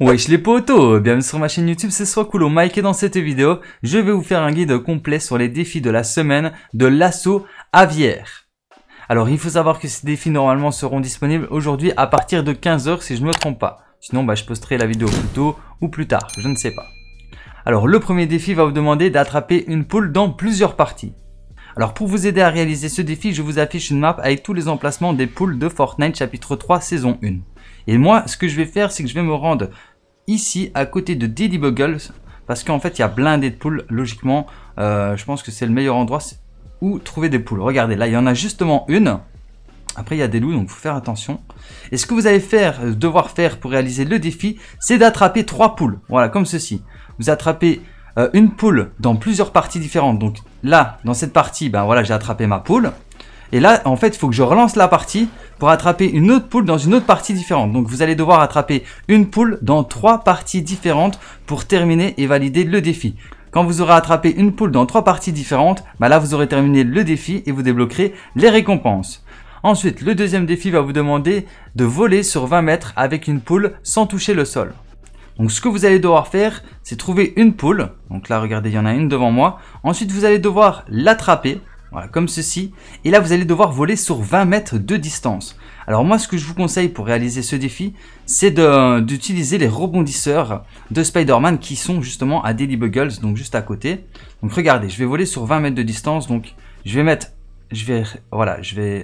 Wesh les potos, bienvenue sur ma chaîne YouTube, c'est Soiscool Mike et dans cette vidéo, je vais vous faire un guide complet sur les défis de la semaine de l'assaut aviaire. Alors il faut savoir que ces défis normalement seront disponibles aujourd'hui à partir de 15 h si je ne me trompe pas. Sinon bah, je posterai la vidéo plus tôt ou plus tard, je ne sais pas. Alors le premier défi va vous demander d'attraper une poule dans plusieurs parties. Alors pour vous aider à réaliser ce défi, je vous affiche une map avec tous les emplacements des poules de Fortnite chapitre 3 saison 1. Et moi ce que je vais faire c'est que je vais me rendre ici à côté de Diddy Buggles parce qu'en fait il y a blindé de poules logiquement, je pense que c'est le meilleur endroit où trouver des poules. Regardez là il y en a justement une, après il y a des loups donc il faut faire attention. Et ce que vous allez devoir faire pour réaliser le défi c'est d'attraper 3 poules, voilà comme ceci. Vous attrapez une poule dans plusieurs parties différentes, donc là dans cette partie ben voilà j'ai attrapé ma poule. Et là, en fait, il faut que je relance la partie pour attraper une autre poule dans une autre partie différente. Donc, vous allez devoir attraper une poule dans 3 parties différentes pour terminer et valider le défi. Quand vous aurez attrapé une poule dans 3 parties différentes, bah là, vous aurez terminé le défi et vous débloquerez les récompenses. Ensuite, le deuxième défi va vous demander de voler sur 20 mètres avec une poule sans toucher le sol. Donc, ce que vous allez devoir faire, c'est trouver une poule. Donc là, regardez, il y en a une devant moi. Ensuite, vous allez devoir l'attraper. Voilà, comme ceci. Et là, vous allez devoir voler sur 20 mètres de distance. Alors moi, ce que je vous conseille pour réaliser ce défi, c'est d'utiliser les rebondisseurs de Spider-Man qui sont justement à Daily Bugles, donc juste à côté. Donc regardez, je vais voler sur 20 mètres de distance. Donc je vais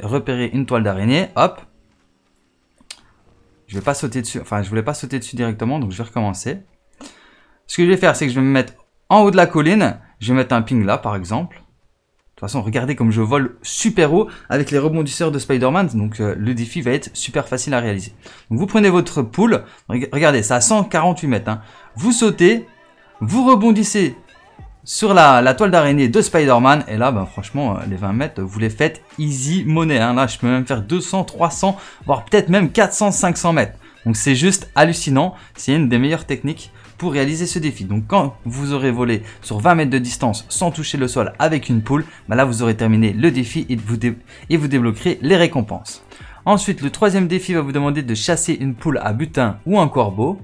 repérer une toile d'araignée. Hop. Je vais pas sauter dessus. Enfin, je voulais pas sauter dessus directement, donc je vais recommencer. Ce que je vais faire, c'est que je vais me mettre en haut de la colline. Je vais mettre un ping là, par exemple. De toute façon, regardez comme je vole super haut avec les rebondisseurs de Spider-Man. Donc, le défi va être super facile à réaliser. Donc, vous prenez votre poule. Regardez, c'est à 148 mètres. Hein. Vous sautez, vous rebondissez sur la toile d'araignée de Spider-Man. Et là, ben, franchement, les 20 mètres, vous les faites easy money. Hein. Là, je peux même faire 200, 300, voire peut-être même 400, 500 mètres. Donc, c'est juste hallucinant. C'est une des meilleures techniques pour réaliser ce défi. Donc quand vous aurez volé sur 20 mètres de distance sans toucher le sol avec une poule, bah là vous aurez terminé le défi et vous débloquerez les récompenses. Ensuite le troisième défi va vous demander de chasser une poule à butin ou un corbeau.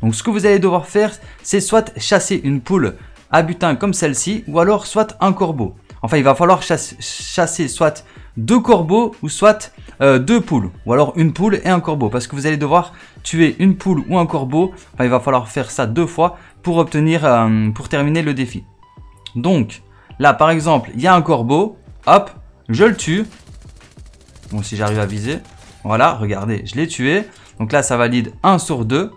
Donc ce que vous allez devoir faire c'est soit chasser une poule à butin comme celle-ci ou alors soit un corbeau. Enfin il va falloir chasser soit 2 corbeaux ou soit 2 poules ou alors une poule et un corbeau parce que vous allez devoir tuer une poule ou un corbeau. Enfin, il va falloir faire ça 2 fois pour terminer le défi. Donc là par exemple il y a un corbeau, hop je le tue. Bon si j'arrive à viser, voilà regardez je l'ai tué. Donc là ça valide 1 sur 2.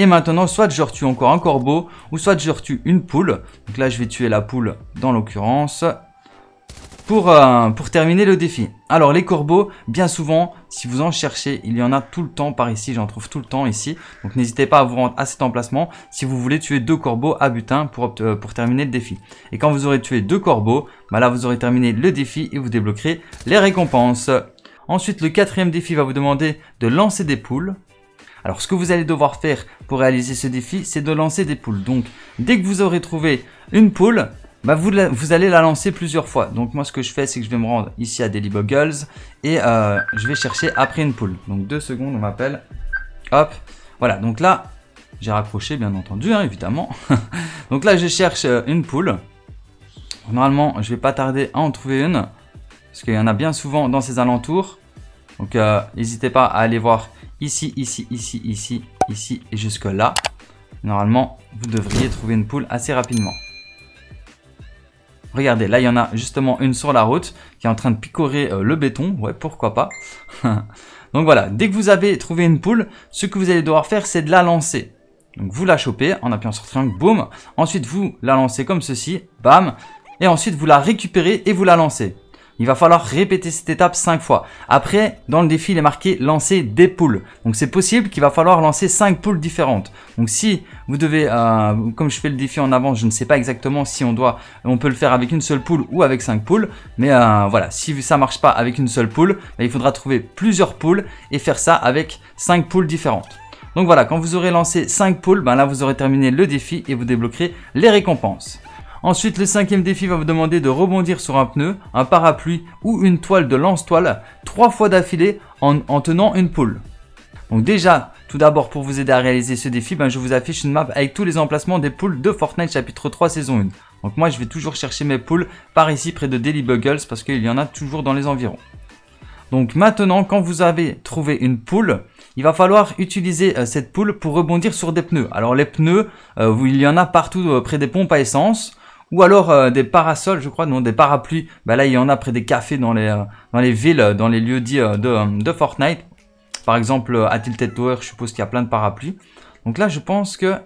Et maintenant soit je retue encore un corbeau ou soit je retue une poule. Donc là je vais tuer la poule dans l'occurrence pour terminer le défi. Alors les corbeaux, bien souvent, si vous en cherchez, il y en a tout le temps par ici, j'en trouve tout le temps ici. Donc n'hésitez pas à vous rendre à cet emplacement si vous voulez tuer 2 corbeaux à butin pour terminer le défi. Et quand vous aurez tué 2 corbeaux, bah là vous aurez terminé le défi et vous débloquerez les récompenses. Ensuite le 4e défi va vous demander de lancer des poules. Alors ce que vous allez devoir faire pour réaliser ce défi, c'est de lancer des poules. Donc dès que vous aurez trouvé une poule, bah vous allez la lancer plusieurs fois. Donc moi ce que je fais c'est que je vais me rendre ici à Daily Bugles et je vais chercher après une poule. Donc 2 secondes on m'appelle. Hop. Voilà donc là j'ai raccroché bien entendu hein, évidemment. Donc là je cherche une poule. Normalement je vais pas tarder à en trouver une parce qu'il y en a bien souvent dans ces alentours. Donc n'hésitez pas à aller voir ici, ici, ici, ici, ici et jusque là. Normalement vous devriez trouver une poule assez rapidement. Regardez, là il y en a justement une sur la route qui est en train de picorer le béton, ouais pourquoi pas. Donc voilà, dès que vous avez trouvé une poule, ce que vous allez devoir faire c'est de la lancer. Donc vous la chopez en appuyant sur triangle, boum, ensuite vous la lancez comme ceci, bam, et ensuite vous la récupérez et vous la lancez. Il va falloir répéter cette étape 5 fois. Après, dans le défi, il est marqué lancer des poules. Donc c'est possible qu'il va falloir lancer 5 poules différentes. Donc si vous devez, comme je fais le défi en avance, je ne sais pas exactement si on peut le faire avec une seule poule ou avec 5 poules. Mais voilà, si ça ne marche pas avec une seule poule, bah, il faudra trouver plusieurs poules et faire ça avec 5 poules différentes. Donc voilà, quand vous aurez lancé 5 poules, ben là vous aurez terminé le défi et vous débloquerez les récompenses. Ensuite, le 5e défi va vous demander de rebondir sur un pneu, un parapluie ou une toile de lance-toile 3 fois d'affilée en tenant une poule. Donc déjà, tout d'abord pour vous aider à réaliser ce défi, ben je vous affiche une map avec tous les emplacements des poules de Fortnite chapitre 3 saison 1. Donc moi je vais toujours chercher mes poules par ici près de Daily Bugles parce qu'il y en a toujours dans les environs. Donc maintenant, quand vous avez trouvé une poule, il va falloir utiliser cette poule pour rebondir sur des pneus. Alors les pneus, il y en a partout près des pompes à essence ou alors des parasols, je crois, non, des parapluies. Bah, là, il y en a près des cafés dans les villes, dans les lieux dits de Fortnite. Par exemple, à Tilted Tower, je suppose qu'il y a plein de parapluies. Donc là, je pense qu'il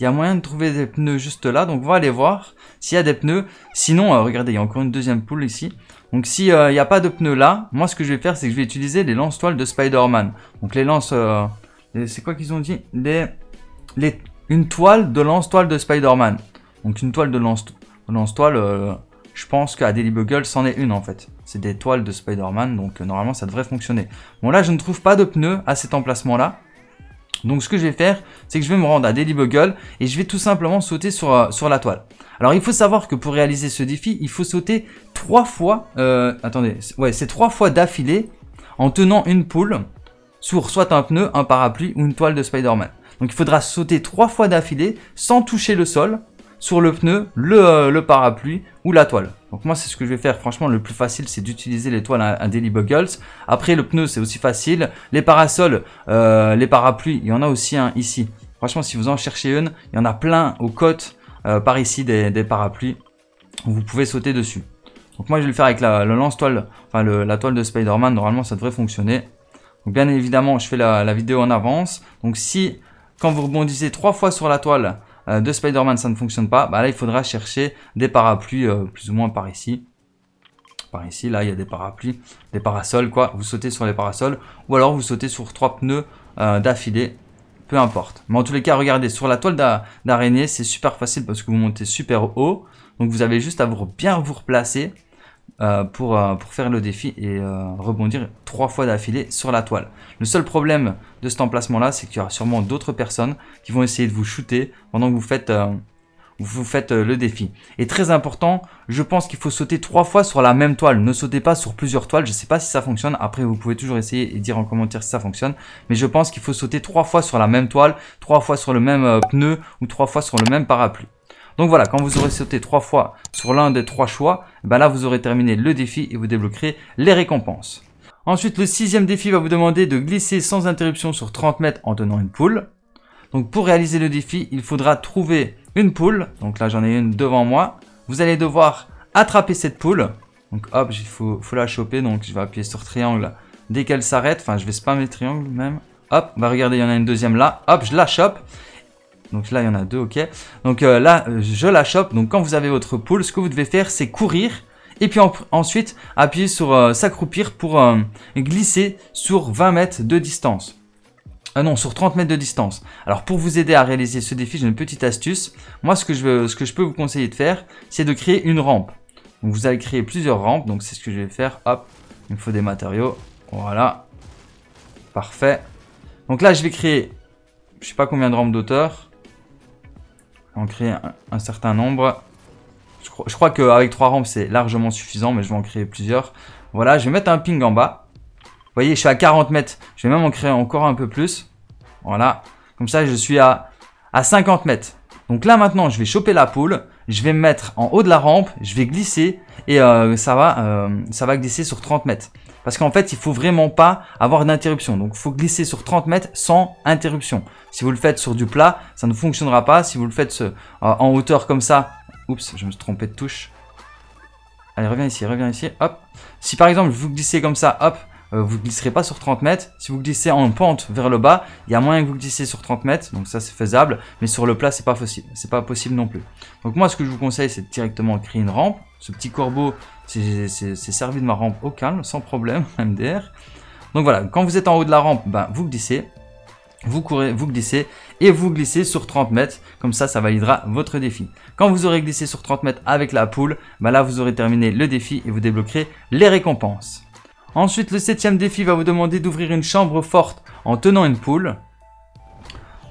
y a moyen de trouver des pneus juste là. Donc on va aller voir s'il y a des pneus. Sinon, regardez, il y a encore une deuxième poule ici. Donc s'il n'y a pas de pneus là, moi ce que je vais faire c'est que je vais utiliser les lance-toiles de Spider-Man. Donc les lance... c'est quoi qu'ils ont dit, une toile de lance-toile de Spider-Man. Donc une toile de lance-toile, je pense qu'à Daily Bugle c'en est une en fait. C'est des toiles de Spider-Man, donc normalement ça devrait fonctionner. Bon là je ne trouve pas de pneus à cet emplacement là. Donc ce que je vais faire, c'est que je vais me rendre à Daily Bugle et je vais tout simplement sauter sur la toile. Alors il faut savoir que pour réaliser ce défi, il faut sauter 3 fois, attendez, ouais c'est 3 fois d'affilée en tenant une poule sur soit un pneu, un parapluie ou une toile de Spider-Man. Donc il faudra sauter 3 fois d'affilée sans toucher le sol sur le pneu, le parapluie ou la toile. Donc moi c'est ce que je vais faire, franchement le plus facile c'est d'utiliser les toiles à Daily Bugles. Après le pneu c'est aussi facile, les parasols, les parapluies, il y en a aussi un ici. Franchement si vous en cherchez une, il y en a plein aux côtes par ici des parapluies, vous pouvez sauter dessus. Donc moi je vais le faire avec la lance-toile, enfin la toile de Spider-Man, normalement ça devrait fonctionner. Donc bien évidemment je fais la vidéo en avance, donc si quand vous rebondissez 3 fois sur la toile de Spider-Man ça ne fonctionne pas, bah là il faudra chercher des parapluies plus ou moins par ici. Par ici, là il y a des parapluies, des parasols quoi, vous sautez sur les parasols ou alors vous sautez sur 3 pneus d'affilée, peu importe. Mais en tous les cas regardez, sur la toile d'araignée c'est super facile parce que vous montez super haut, donc vous avez juste à bien vous replacer. Pour faire le défi et rebondir 3 fois d'affilée sur la toile. Le seul problème de cet emplacement là, c'est qu'il y aura sûrement d'autres personnes qui vont essayer de vous shooter pendant que vous faites le défi. Et très important, je pense qu'il faut sauter 3 fois sur la même toile. Ne sautez pas sur plusieurs toiles, je sais pas si ça fonctionne. Après vous pouvez toujours essayer et dire en commentaire si ça fonctionne. Mais je pense qu'il faut sauter 3 fois sur la même toile, 3 fois sur le même pneu ou 3 fois sur le même parapluie. Donc voilà, quand vous aurez sauté 3 fois sur l'un des 3 choix, ben là vous aurez terminé le défi et vous débloquerez les récompenses. Ensuite, le 6e défi va vous demander de glisser sans interruption sur 30 mètres en tenant une poule. Donc pour réaliser le défi, il faudra trouver une poule. Donc là j'en ai une devant moi. Vous allez devoir attraper cette poule. Donc hop, il faut la choper. Donc je vais appuyer sur triangle dès qu'elle s'arrête. Enfin, je vais spammer triangle même. Hop, bah regardez, il y en a une deuxième là. Hop, je la chope. Donc là il y en a 2, ok. Donc là je la chope. Donc quand vous avez votre poule, ce que vous devez faire c'est courir et puis ensuite appuyer sur s'accroupir pour glisser sur 20 mètres de distance. Non, sur 30 mètres de distance. Alors pour vous aider à réaliser ce défi, j'ai une petite astuce. Moi ce que je peux vous conseiller de faire, c'est de créer une rampe. Donc vous allez créer plusieurs rampes. Donc c'est ce que je vais faire. Hop, il me faut des matériaux. Voilà. Parfait. Donc là je vais créer, je sais pas combien de rampes d'auteur. En créer un certain nombre. Je crois qu'avec 3 rampes c'est largement suffisant, mais je vais en créer plusieurs. Voilà, je vais mettre un ping en bas. Vous voyez, je suis à 40 mètres. Je vais même en créer encore un peu plus. Voilà, comme ça je suis à 50 mètres. Donc là maintenant, je vais choper la poule. Je vais me mettre en haut de la rampe. Je vais glisser et ça va glisser sur 30 mètres. Parce qu'en fait, il faut vraiment pas avoir d'interruption. Donc, il faut glisser sur 30 mètres sans interruption. Si vous le faites sur du plat, ça ne fonctionnera pas. Si vous le faites en hauteur comme ça... Oups, je me suis trompé de touche. Allez, reviens ici, reviens ici. Hop. Si par exemple, vous glissez comme ça, hop, vous glisserez pas sur 30 mètres. Si vous glissez en pente vers le bas, il y a moyen que vous glissiez sur 30 mètres. Donc ça, c'est faisable. Mais sur le plat, c'est pas possible. C'est pas possible non plus. Donc moi, ce que je vous conseille, c'est directement créer une rampe. Ce petit corbeau, c'est servi de ma rampe au calme, sans problème, MDR. Donc voilà, quand vous êtes en haut de la rampe, ben, vous glissez. Vous courez, vous glissez et vous glissez sur 30 mètres. Comme ça, ça validera votre défi. Quand vous aurez glissé sur 30 mètres avec la poule, bah là, vous aurez terminé le défi et vous débloquerez les récompenses. Ensuite, le 7e défi va vous demander d'ouvrir une chambre forte en tenant une poule.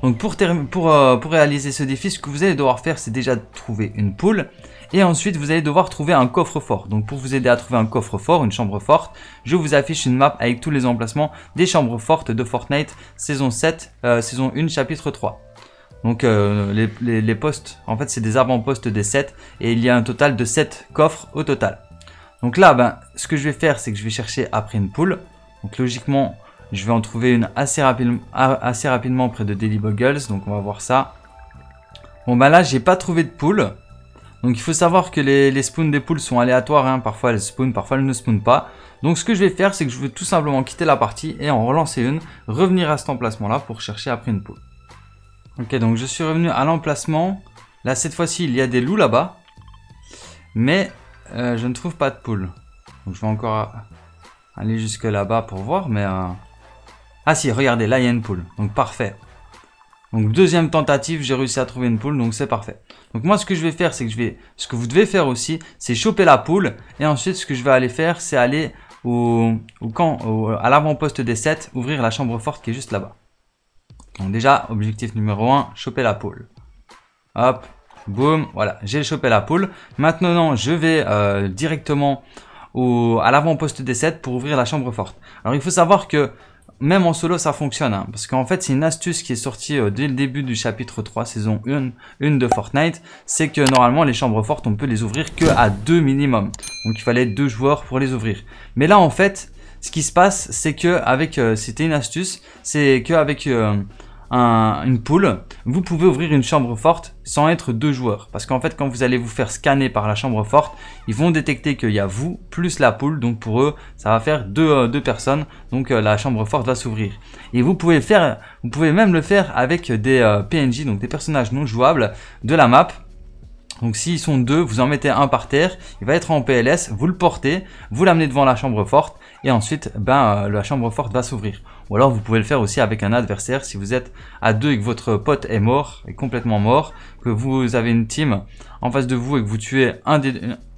Donc pour réaliser ce défi, ce que vous allez devoir faire, c'est déjà trouver une poule. Et ensuite, vous allez devoir trouver un coffre-fort. Donc pour vous aider à trouver un coffre-fort, une chambre forte, je vous affiche une map avec tous les emplacements des chambres fortes de Fortnite, saison 7, saison 1, chapitre 3. Donc les postes, en fait, c'est des avant-postes des 7. Et il y a un total de 7 coffres au total. Donc là, ben, ce que je vais faire, c'est que je vais chercher après une poule. Donc logiquement... je vais en trouver une assez rapidement près de Daily Bugles. Donc on va voir ça. Bon bah là j'ai pas trouvé de poule. Donc il faut savoir que les spawns des poules sont aléatoires, hein. Parfois elles spawnent, parfois elles ne spawnent pas. Donc ce que je vais faire, c'est que je vais tout simplement quitter la partie et en relancer une. Revenir à cet emplacement là pour chercher après une poule. Ok, donc je suis revenu à l'emplacement. Là cette fois-ci il y a des loups là-bas. Mais je ne trouve pas de poule. Donc je vais encore aller jusque là-bas pour voir. Mais... ah si, regardez, là il y a une poule, donc parfait. Donc deuxième tentative, j'ai réussi à trouver une poule, donc c'est parfait. Donc moi ce que je vais faire, c'est que ce que vous devez faire aussi, c'est choper la poule. Et ensuite ce que je vais aller faire, c'est aller à l'avant-poste des 7, ouvrir la chambre forte qui est juste là-bas. Donc déjà, objectif numéro 1, choper la poule. Hop, boum, voilà, j'ai chopé la poule. Maintenant, je vais directement à l'avant-poste des 7 pour ouvrir la chambre forte. Alors il faut savoir que... même en solo ça fonctionne, hein, parce qu'en fait c'est une astuce qui est sortie dès le début du chapitre 3 saison 1 de Fortnite. C'est que normalement les chambres fortes on peut les ouvrir que à 2 minimum. Donc il fallait 2 joueurs pour les ouvrir. Mais là en fait ce qui se passe c'est que c'était une astuce, c'est qu'avec une poule vous pouvez ouvrir une chambre forte sans être 2 joueurs. Parce qu'en fait quand vous allez vous faire scanner par la chambre forte, ils vont détecter qu'il y a vous plus la poule. Donc pour eux ça va faire deux personnes. Donc la chambre forte va s'ouvrir. Et vous pouvez même le faire avec des PNJ, donc des personnages non jouables de la map. Donc s'ils sont 2, vous en mettez un par terre, il va être en PLS, vous le portez, vous l'amenez devant la chambre forte et ensuite ben, la chambre forte va s'ouvrir. Ou alors vous pouvez le faire aussi avec un adversaire si vous êtes à 2 et que votre pote est mort, est complètement mort, que vous avez une team en face de vous et que vous tuez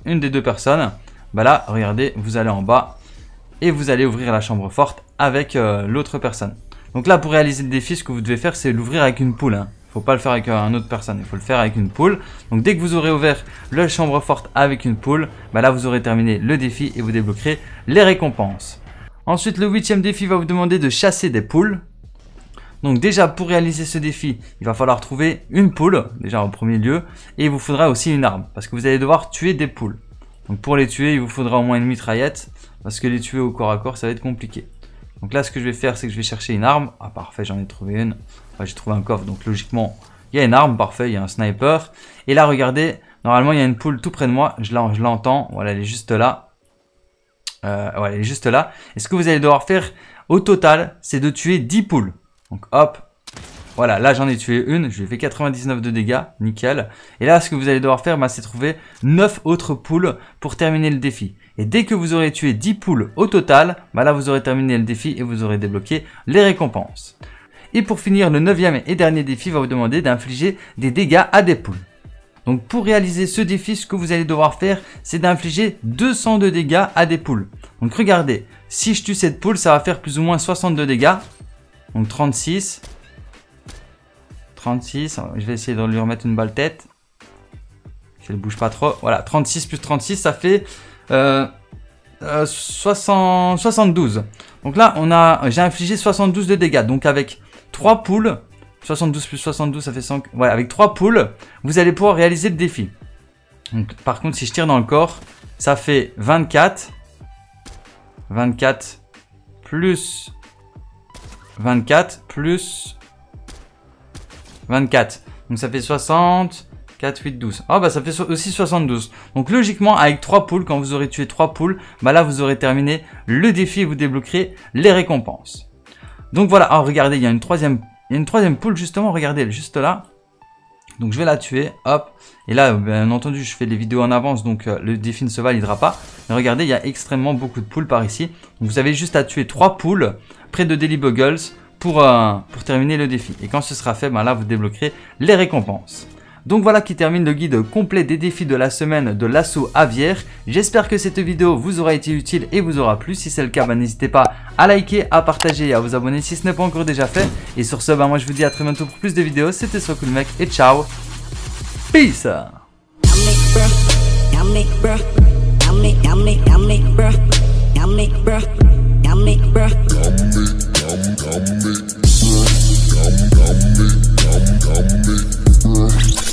une des 2 personnes, ben là regardez, vous allez en bas et vous allez ouvrir la chambre forte avec l'autre personne. Donc là pour réaliser le défi, ce que vous devez faire c'est l'ouvrir avec une poule, hein. Faut pas le faire avec une autre personne, il faut le faire avec une poule. Donc dès que vous aurez ouvert la chambre forte avec une poule, bah là vous aurez terminé le défi et vous débloquerez les récompenses. Ensuite le 8e défi va vous demander de chasser des poules. Donc déjà pour réaliser ce défi, il va falloir trouver une poule, déjà en premier lieu. Et il vous faudra aussi une arme, parce que vous allez devoir tuer des poules. Donc pour les tuer, il vous faudra au moins une mitraillette, parce que les tuer au corps à corps ça va être compliqué. Donc là ce que je vais faire, c'est que je vais chercher une arme. Ah parfait, j'en ai trouvé une. Enfin, j'ai trouvé un coffre, donc logiquement, il y a une arme, parfait, il y a un sniper. Et là, regardez, normalement, il y a une poule tout près de moi. Je l'entends, voilà, elle est juste là. Voilà, elle est juste là. Et ce que vous allez devoir faire, au total, c'est de tuer 10 poules. Donc, hop, voilà, là, j'en ai tué une. Je lui ai fait 99 de dégâts, nickel. Et là, ce que vous allez devoir faire, bah, c'est trouver 9 autres poules pour terminer le défi. Et dès que vous aurez tué 10 poules au total, bah, là, vous aurez terminé le défi et vous aurez débloqué les récompenses. Et pour finir, le 9e et dernier défi va vous demander d'infliger des dégâts à des poules. Donc pour réaliser ce défi, ce que vous allez devoir faire, c'est d'infliger 202 dégâts à des poules. Donc regardez, si je tue cette poule, ça va faire plus ou moins 62 dégâts. Donc 36. 36, je vais essayer de lui remettre une balle tête. Si elle bouge pas trop. Voilà, 36 plus 36, ça fait... 72. Donc là, j'ai infligé 72 de dégâts. Donc avec 3 poules, 72 plus 72, ça fait 100. Voilà, avec 3 poules, vous allez pouvoir réaliser le défi. Donc, par contre, si je tire dans le corps, ça fait 24. 24 plus 24 plus 24. Donc ça fait 60 4, 8, 12. Ah bah ça fait aussi 72. Donc logiquement avec 3 poules, quand vous aurez tué 3 poules, bah là vous aurez terminé le défi et vous débloquerez les récompenses. Donc voilà, ah regardez, il y a une troisième poule justement, regardez, elle est juste là. Donc je vais la tuer, hop. Et là, bien entendu, je fais les vidéos en avance, donc le défi ne se validera pas. Mais regardez, il y a extrêmement beaucoup de poules par ici. Donc vous avez juste à tuer 3 poules près de Daily Bugles pour terminer le défi. Et quand ce sera fait, ben là, vous débloquerez les récompenses. Donc voilà qui termine le guide complet des défis de la semaine de l'assaut aviaire. J'espère que cette vidéo vous aura été utile et vous aura plu. Si c'est le cas, n'hésitez pas à liker, à partager et à vous abonner si ce n'est pas encore déjà fait. Et sur ce, moi je vous dis à très bientôt pour plus de vidéos. C'était Soiscool Mike et ciao. Peace.